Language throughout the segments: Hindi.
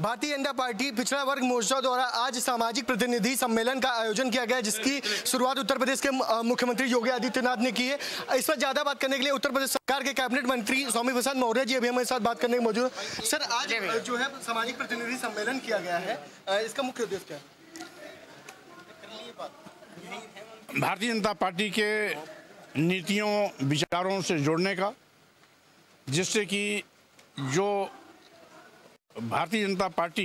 भारतीय जनता पार्टी पिछड़ा वर्ग मोर्चा द्वारा आज सामाजिक प्रतिनिधि सम्मेलन का आयोजन किया गया, जिसकी शुरुआत उत्तर प्रदेश के मुख्यमंत्री योगी आदित्यनाथ ने की है। इस पर ज्यादा बात करने के लिए उत्तर प्रदेश सरकार के कैबिनेट मंत्री स्वामी प्रसाद मौर्य जी अभी हमारे साथ बात करने के मौजूद हैं। सर, आज जो है सामाजिक प्रतिनिधि सम्मेलन किया गया है, इसका मुख्य उद्देश्य क्या है? भारतीय जनता पार्टी के नीतियों विचारों से जोड़ने का, जिससे कि जो भारतीय जनता पार्टी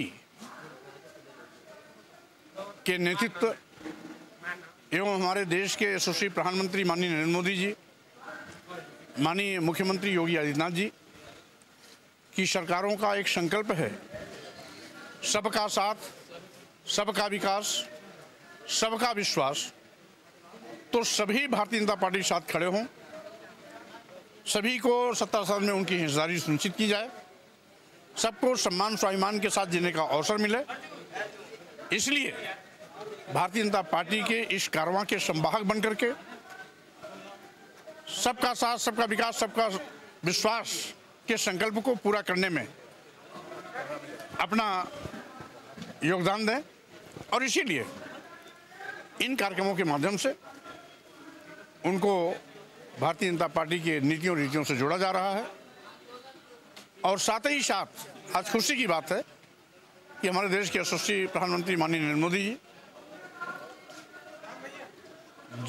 के नेतृत्व एवं हमारे देश के यशस्वी प्रधानमंत्री माननीय नरेंद्र मोदी जी, माननीय मुख्यमंत्री योगी आदित्यनाथ जी की सरकारों का एक संकल्प है, सबका साथ, सबका विकास, सबका विश्वास। तो सभी भारतीय जनता पार्टी के साथ खड़े हों, सभी को सत्ता में उनकी हिस्सेदारी सुनिश्चित की जाए, सबको सम्मान स्वाभिमान के साथ जीने का अवसर मिले। इसलिए भारतीय जनता पार्टी के इस कारवां के संवाहक बनकर के सबका साथ, सबका विकास, सबका विश्वास के संकल्प को पूरा करने में अपना योगदान दें। और इसीलिए इन कार्यक्रमों के माध्यम से उनको भारतीय जनता पार्टी के नीतियों रीतियों से जोड़ा जा रहा है। और साथ ही साथ आज खुशी की बात है कि हमारे देश के यशस्वी प्रधानमंत्री माननीय नरेंद्र मोदी जी,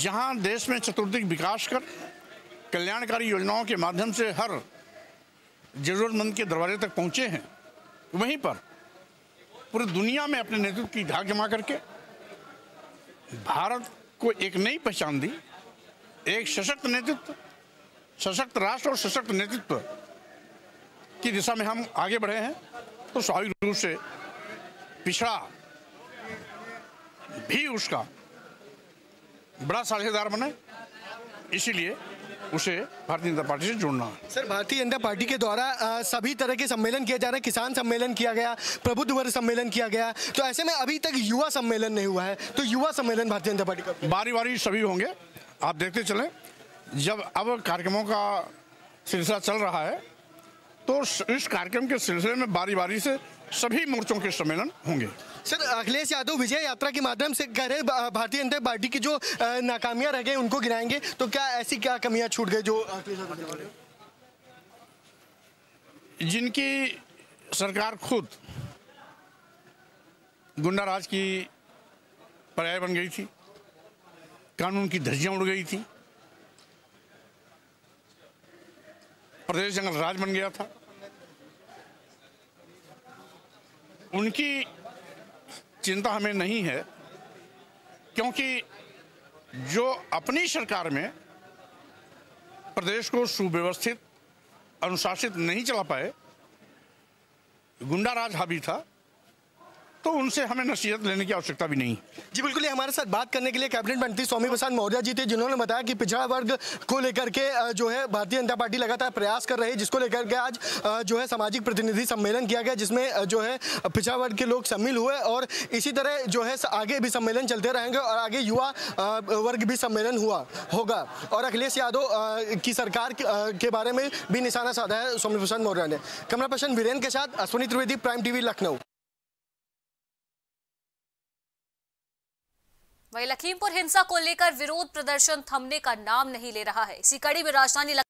जहां देश में चतुर्दिक विकास कर कल्याणकारी योजनाओं के माध्यम से हर जरूरतमंद के दरवाजे तक पहुंचे हैं, वहीं पर पूरी दुनिया में अपने नेतृत्व की धाक जमा करके भारत को एक नई पहचान दी। एक सशक्त नेतृत्व, सशक्त राष्ट्र और सशक्त नेतृत्व की दिशा में हम आगे बढ़े हैं। तो स्वाभाविक रूप से पिछड़ा भी उसका बड़ा साझेदार बने, इसीलिए उसे भारतीय जनता पार्टी से जोड़ना है। सर, भारतीय जनता पार्टी के द्वारा सभी तरह के सम्मेलन किए जा रहे हैं। किसान सम्मेलन किया गया, प्रबुद्ध वर्ग सम्मेलन किया गया, तो ऐसे में अभी तक युवा सम्मेलन नहीं हुआ है, तो युवा सम्मेलन भारतीय जनता पार्टी का बारी बारी सभी होंगे, आप देखते चलें। जब अब कार्यक्रमों का सिलसिला चल रहा है तो इस कार्यक्रम के सिलसिले में बारी बारी से सभी मोर्चों के सम्मेलन होंगे। सर, अखिलेश यादव विजय यात्रा के माध्यम से कह रहे भारतीय जनता पार्टी की जो नाकामियां रह गई उनको गिनाएंगे, तो क्या ऐसी क्या कमियां छूट गई जो अखिलेश यादव जिनकी सरकार खुद गुंडाराज की पर्याय बन गई थी, कानून की धज्जियां उड़ गई थी, प्रदेश जंगल राज बन गया था, उनकी चिंता हमें नहीं है, क्योंकि जो अपनी सरकार में प्रदेश को सुव्यवस्थित अनुशासित नहीं चला पाए, गुंडाराज हावी था, तो उनसे हमें नसीहत लेने की आवश्यकता भी नहीं। जी बिल्कुल, ये हमारे साथ बात करने के लिए कैबिनेट मंत्री स्वामी प्रसाद मौर्य जी थे, जिन्होंने बताया कि पिछड़ा वर्ग को लेकर के जो है भारतीय जनता पार्टी लगातार प्रयास कर रही है, जिसको लेकर के आज जो है सामाजिक प्रतिनिधि सम्मेलन किया गया, जिसमें जो है पिछड़ा वर्ग के लोग शामिल हुए। और इसी तरह जो है आगे भी सम्मेलन चलते रहेंगे और आगे युवा वर्ग भी सम्मेलन होगा। और अखिलेश यादव की सरकार के बारे में भी निशाना साधा है स्वामी प्रसाद मौर्य ने। कैमरा पर्सन बीरेन के साथ अश्विनी त्रिवेदी, प्राइम टीवी, लखनऊ। वहीं लखीमपुर हिंसा को लेकर विरोध प्रदर्शन थमने का नाम नहीं ले रहा है। इसी कड़ी में राजधानी